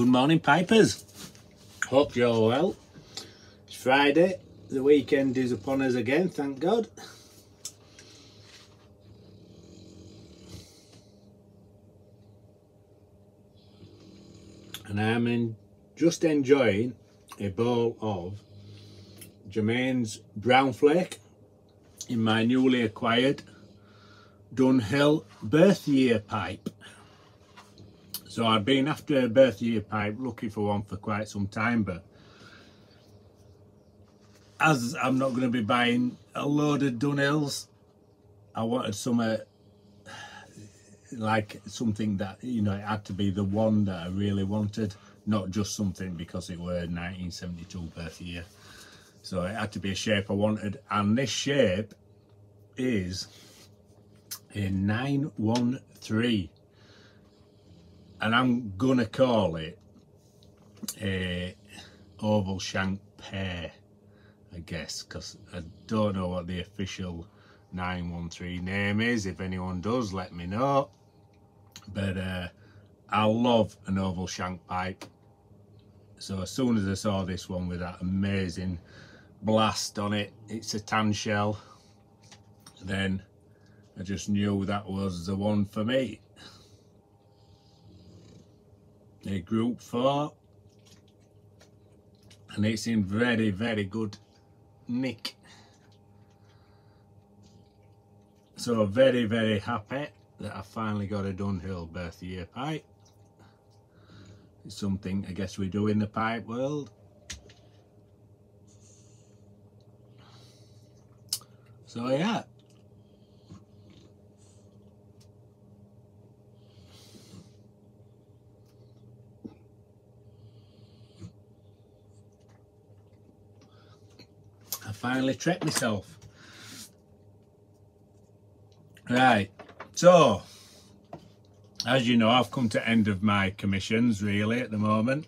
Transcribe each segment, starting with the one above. Good morning, Pipers. Hope you're all well. It's Friday. The weekend is upon us again, thank God. And I'm just enjoying a bowl of Jermaine's brown flake in my newly acquired Dunhill birth year pipe. So I've been after a birth year pipe, looking for one for quite some time, but as I'm not going to be buying a load of Dunhills, I wanted something that, you know, it had to be the one that I really wanted, not just something because it were 1972 birth year. So it had to be a shape I wanted, and this shape is a 913, and I'm gonna call it a oval shank pear, I guess, because I don't know what the official 913 name is. If anyone does, let me know. But I love an oval shank pipe, so as soon as I saw this one with that amazing blast on it, it's a tan shell, then I just knew that was the one for me. A group 4, and it's in very, very good nick. So very, very happy that I finally got a Dunhill birth year pipe. It's something I guess we do in the pipe world. So yeah. I finally trekked myself. Right, so as you know, I've come to end of my commissions really at the moment.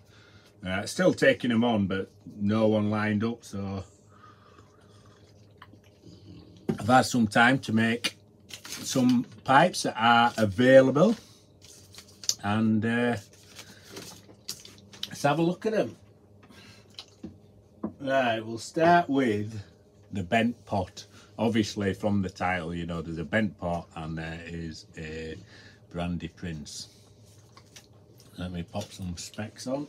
Still taking them on, but no one lined up, so I've had some time to make some pipes that are available, and let's have a look at them. Right, we'll start with the bent pot. Obviously, from the title, you know, there's a bent pot and there is a brandy prince. Let me pop some specs on.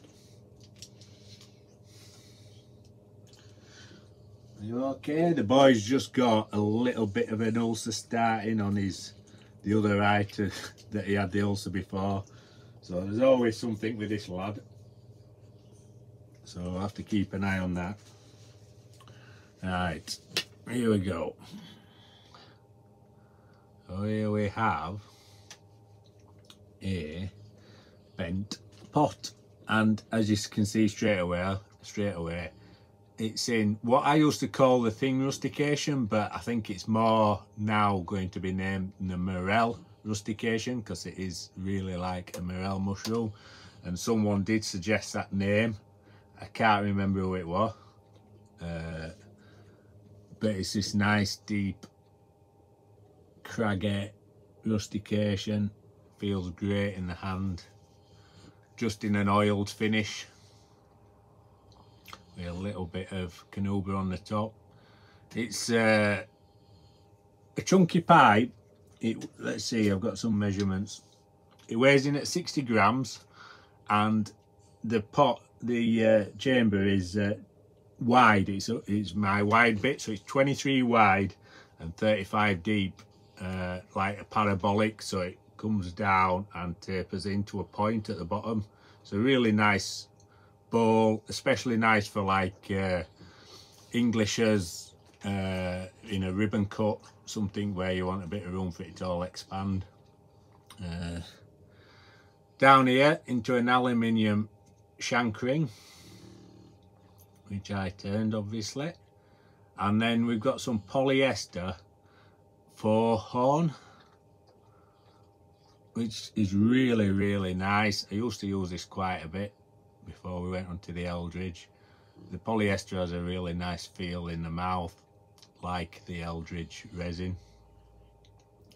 Are you okay? The boy's just got a little bit of an ulcer starting on the other eye that he had the ulcer before. So there's always something with this lad. So I'll have to keep an eye on that. Right, here we go. So here we have a bent pot, and as you can see straight away, it's in what I used to call the thin rustication, but I think it's more now going to be named the morel rustication, because it is really like a morel mushroom, and someone did suggest that name. I can't remember who it was, but it's this nice deep craggy rustication. Feels great in the hand, just in an oiled finish with a little bit of cannuba on the top. It's a chunky pipe. Let's see, I've got some measurements. It weighs in at 60 grams, and the pot, the chamber is wide. It's my wide bit, so it's 23 wide and 35 deep, like a parabolic, so it comes down and tapers into a point at the bottom. It's a really nice bowl, especially nice for like Englishers in a ribbon cut, something where you want a bit of room for it to all expand. Down here into an aluminium shank ring, which I turned obviously, and then we've got some polyester 4-horn, which is really, really nice. I used to use this quite a bit before we went on to the Eldridge. The polyester has a really nice feel in the mouth, like the Eldridge resin,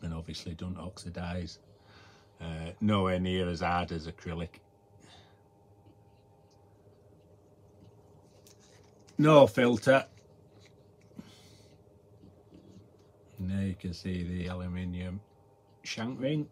and obviously don't oxidize. Nowhere near as hard as acrylic. No filter. And there you can see the aluminium shank ring.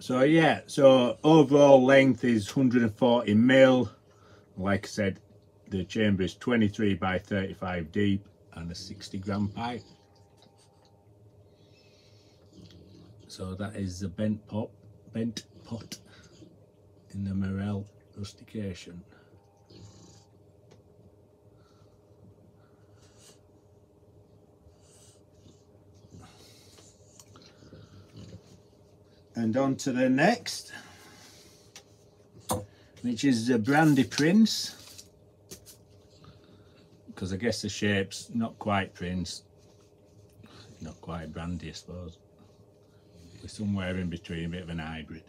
So yeah, so overall length is 140 mil. Like I said, the chamber is 23 by 35 deep and a 60-gram pipe. So that is the bent pot in the Morel rustication. And on to the next, which is the Brandy Prince, because I guess the shape's not quite Prince, not quite Brandy, I suppose. It's somewhere in between, a bit of an hybrid.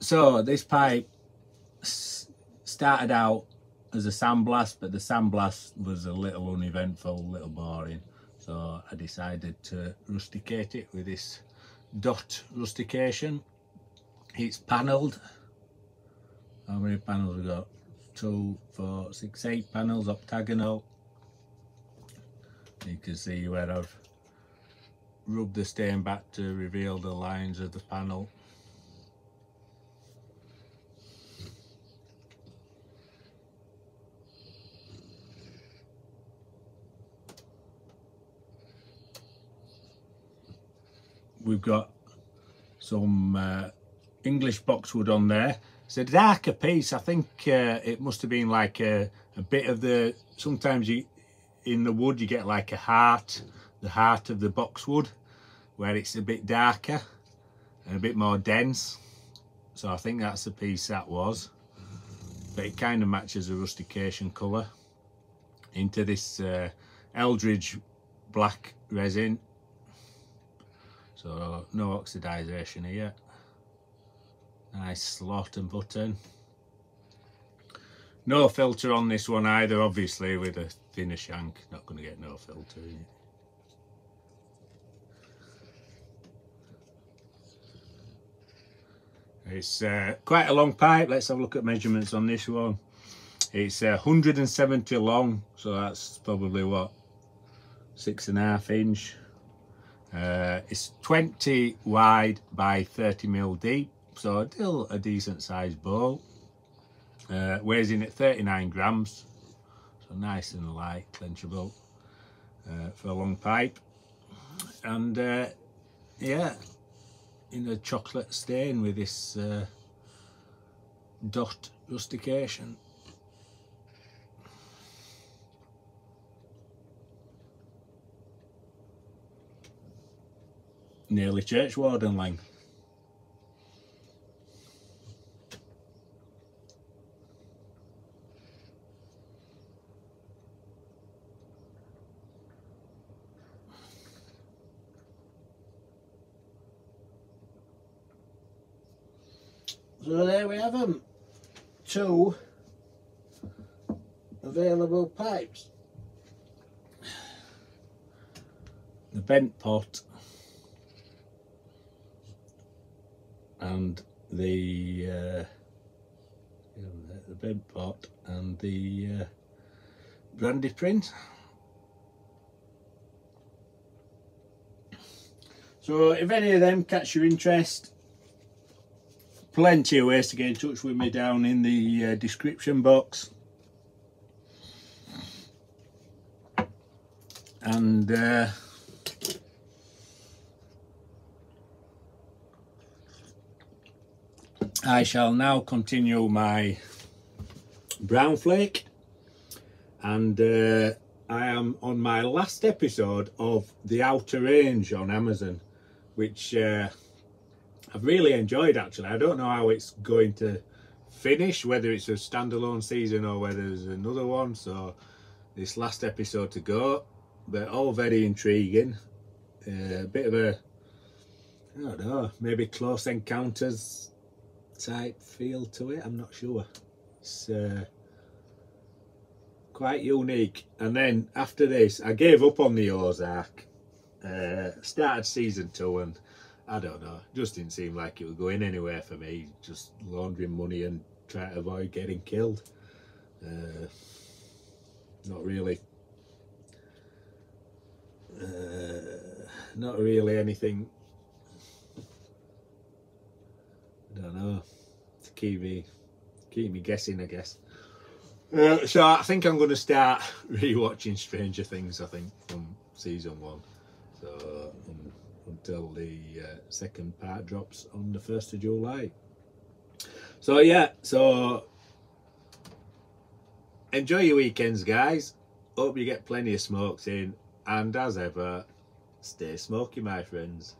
So this pipe started out as a sandblast, but the sandblast was a little uneventful, a little boring. So I decided to rusticate it with this dot rustication. It's panelled. How many panels we got? 2, 4, 6, 8 panels, octagonal. You can see where I've rubbed the stain back to reveal the lines of the panel. We've got some English boxwood on there. It's a darker piece. I think it must have been like a bit of the, sometimes you, in the wood you get like a heart, the heart of the boxwood, where it's a bit darker and a bit more dense. So I think that's the piece that was. But it kind of matches the rustication colour into this Eldridge black resin. So no oxidisation here. Nice slot and button. No filter on this one either, obviously, with a thinner shank. Not going to get no filter in it. It's quite a long pipe. Let's have a look at measurements on this one. It's 170 long, so that's probably what, 6.5 inch. It's 20 wide by 30 mil deep, so still a decent sized bowl. Weighs in at 39 grams, so nice and light, clenchable for a long pipe. And yeah, in a chocolate stain with this dot rustication. Nearly churchwarden length. So there we have them, 2 available pipes. The bent pot and the bed pot and the Brandy Prince. So if any of them catch your interest, plenty of ways to get in touch with me down in the description box. And I shall now continue my brown flake, and I am on my last episode of The Outer Range on Amazon, which I've really enjoyed actually. I don't know how it's going to finish, whether it's a standalone season or whether there's another one, so this last episode to go, but all very intriguing. A bit of I don't know, maybe Close Encounters type feel to it, I'm not sure. It's quite unique. And then after this, I gave up on the Ozark, started season 2 and I don't know, just didn't seem like it was going anywhere for me, just laundering money and trying to avoid getting killed. Not really. Not really anything, I don't know, to keep me guessing, I guess. So I think I'm going to start re-watching Stranger Things, I think, from season 1. So until the second part drops on the 1st of July. So yeah, so enjoy your weekends, guys. Hope you get plenty of smokes in. And as ever, stay smoky, my friends.